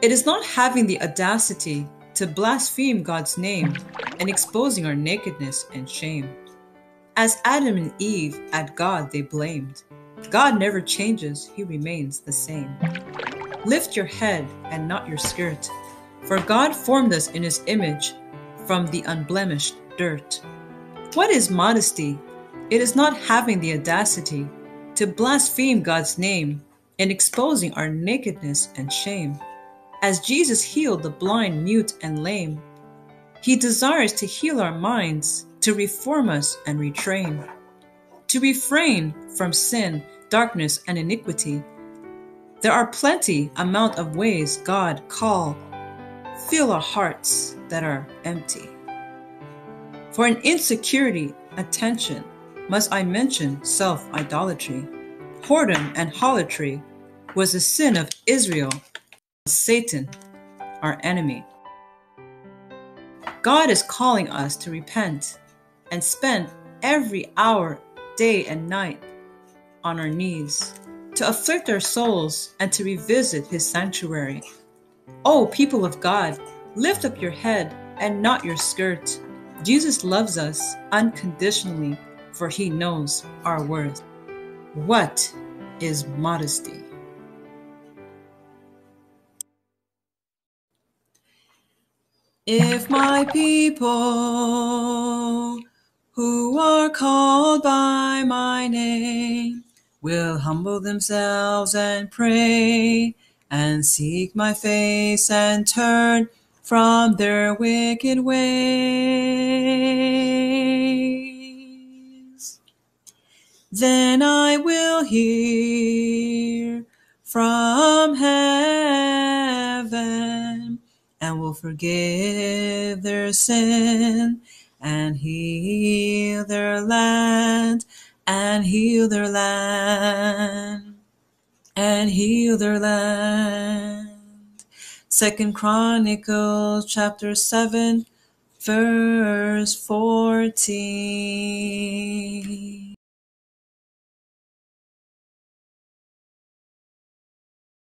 It is not having the audacity to blaspheme God's name and exposing our nakedness and shame. As Adam and Eve at God they blamed, God never changes, he remains the same. Lift your head and not your skirt, for God formed us in his image from the unblemished dirt. What is modesty? It is not having the audacity to blaspheme God's name and exposing our nakedness and shame. As Jesus healed the blind, mute, and lame, he desires to heal our minds, to reform us and retrain, to refrain from sin, darkness, and iniquity. There are plenty amount of ways God call, fill our hearts that are empty. For an insecurity, attention, must I mention self-idolatry. Whoredom and harlotry was a sin of Israel, Satan, our enemy. God is calling us to repent and spend every hour, day and night on our knees, to afflict our souls and to revisit his sanctuary. O people of God, lift up your head and not your skirt. Jesus loves us unconditionally, for he knows our worth. What is modesty? If my people, who are called by my name, will humble themselves and pray, and seek my face and turn from their wicked ways, then I will hear from heaven and will forgive their sin and heal their land, and heal their land, and heal their land. Second Chronicles chapter 7, verse 14.